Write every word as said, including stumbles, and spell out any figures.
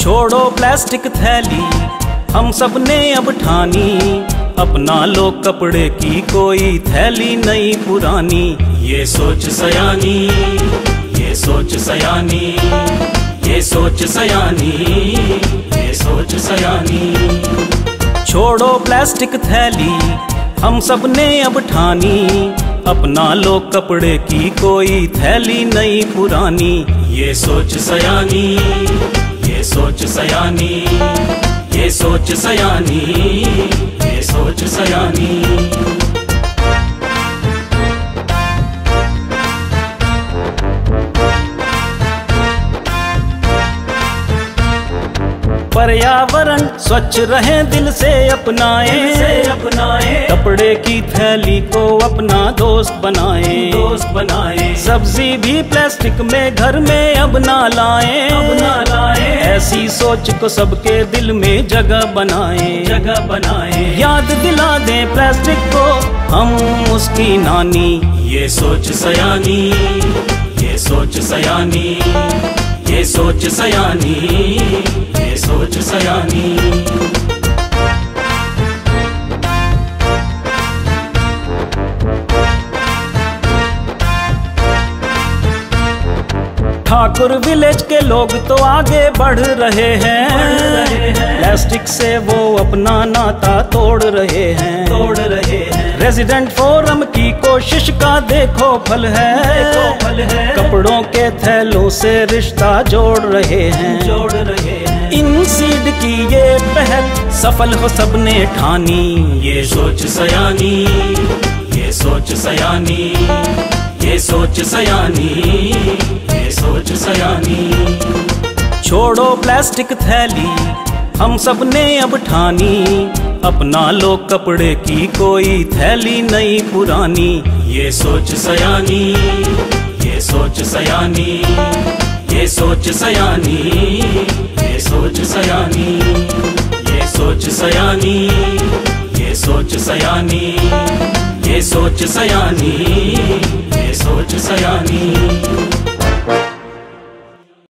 छोड़ो प्लास्टिक थैली, हम सब ने अब ठानी, अपना लो कपड़े की कोई थैली नई पुरानी। ये सोच सयानी, ये सोच सयानी, ये सोच सयानी, ये सोच सयानी। छोड़ो प्लास्टिक थैली, हम सब ने अब ठानी, अपना लो कपड़े की कोई थैली नई पुरानी। ये सोच सयानी, ये सोच सयानी, ये सोच सयानी, ये सोच सयानी। पर्यावरण स्वच्छ रहे, दिल से अपनाए, अपनाए कपड़े की थैली को अपना दोस्त बनाए, दोस्त बनाए। सब्जी भी प्लास्टिक में घर में अब ना लाए, अब ना लाए। ऐसी सोच को सबके दिल में जगह बनाए, जगह बनाए। याद दिला दे प्लास्टिक को हम उसकी नानी। ये सोच सयानी, ये सोच सयानी, ये सोच सयानी, ये सोच सयानी। ठाकुर विलेज के लोग तो आगे बढ़ रहे हैं, प्लास्टिक से वो अपना नाता तोड़ रहे हैं, तोड़ रहे हैं। रेजिडेंट फोरम की कोशिश का देखो फल है, देखो फल है। कपड़ों के थैलों से रिश्ता जोड़ रहे हैं, जोड़ रहे हैं। इनसीड की ये पहल सफल हो सबने ठानी। ये सोच सयानी, ये सोच सयानी, ये सोच सयानी, ये सोच सयानी। छोड़ो प्लास्टिक थैली, हम सब ने अब ठानी, अपना लो कपड़े की कोई थैली नई पुरानी। ये सोच सयानी, ये सोच सयानी, ये सोच सयानी, ये सोच सयानी, ये सोच सयानी, ये सोच सयानी, ये सोच सयानी, ये सोच सयानी।